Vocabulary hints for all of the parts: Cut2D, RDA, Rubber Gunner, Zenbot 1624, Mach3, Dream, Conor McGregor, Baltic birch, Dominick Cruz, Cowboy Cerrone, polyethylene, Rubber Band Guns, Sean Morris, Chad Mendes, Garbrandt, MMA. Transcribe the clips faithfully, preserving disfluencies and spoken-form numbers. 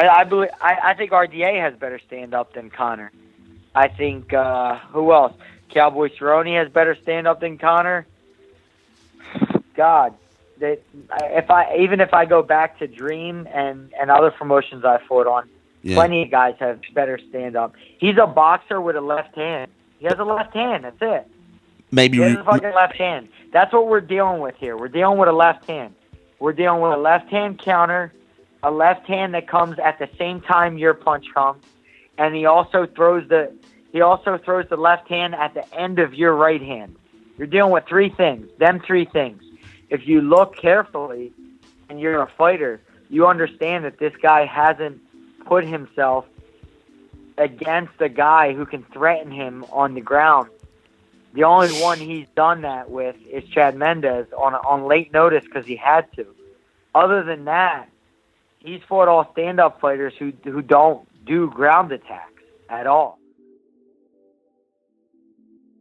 I I, believe, I I think R D A has better stand-up than Conor. I think, uh, who else? Cowboy Cerrone has better stand-up than Conor. God, they, if I even if I go back to Dream and, and other promotions I fought on, yeah. plenty of guys have better stand-up. He's a boxer with a left hand. He has a left hand, that's it. Maybe he has a fucking left hand. That's what we're dealing with here. We're dealing with a left hand. We're dealing with a left-hand counter, a left hand that comes at the same time your punch comes, and he also throws the he also throws the left hand at the end of your right hand. You're dealing with three things, them three things. If you look carefully and you're a fighter, you understand that this guy hasn't put himself against a guy who can threaten him on the ground. The only one he's done that with is Chad Mendes on on late notice because he had to. Other than that, he's fought all stand-up fighters who who don't do ground attacks at all.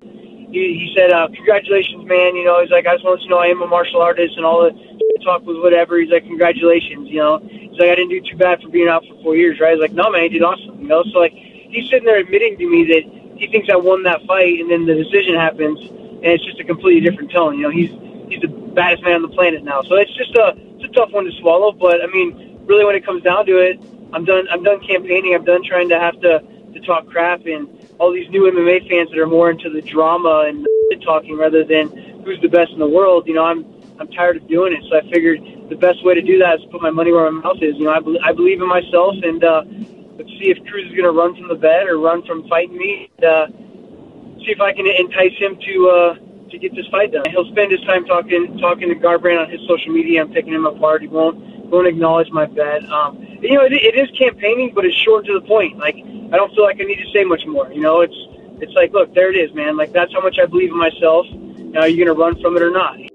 He, he said, uh, congratulations, man. You know, he's like, I just want you to know I am a martial artist, and all the talk was whatever. He's like, congratulations, you know. He's like, I didn't do too bad for being out for four years, right? I was like, no, man, you did awesome, you know. So, like, he's sitting there admitting to me that he thinks I won that fight, and then the decision happens, and it's just a completely different tone. You know, he's he's the baddest man on the planet now. So it's just a it's a tough one to swallow. But I mean, really, when it comes down to it, I'm done. I'm done campaigning. I'm done trying to have to, to talk crap, and all these new M M A fans that are more into the drama and the talking rather than who's the best in the world. You know, I'm I'm tired of doing it. So I figured the best way to do that is put my money where my mouth is. You know, I be- I believe in myself, and. Uh, Let's see if Cruz is going to run from the bed or run from fighting me. And, uh, see if I can entice him to uh, to get this fight done. He'll spend his time talking talking to Garbrandt on his social media. I'm picking him apart. He won't won't acknowledge my bet. Um, you know, it, it is campaigning, but it's short to the point. Like, I don't feel like I need to say much more. You know, it's it's like, look, there it is, man. Like, that's how much I believe in myself. Now, are you going to run from it or not?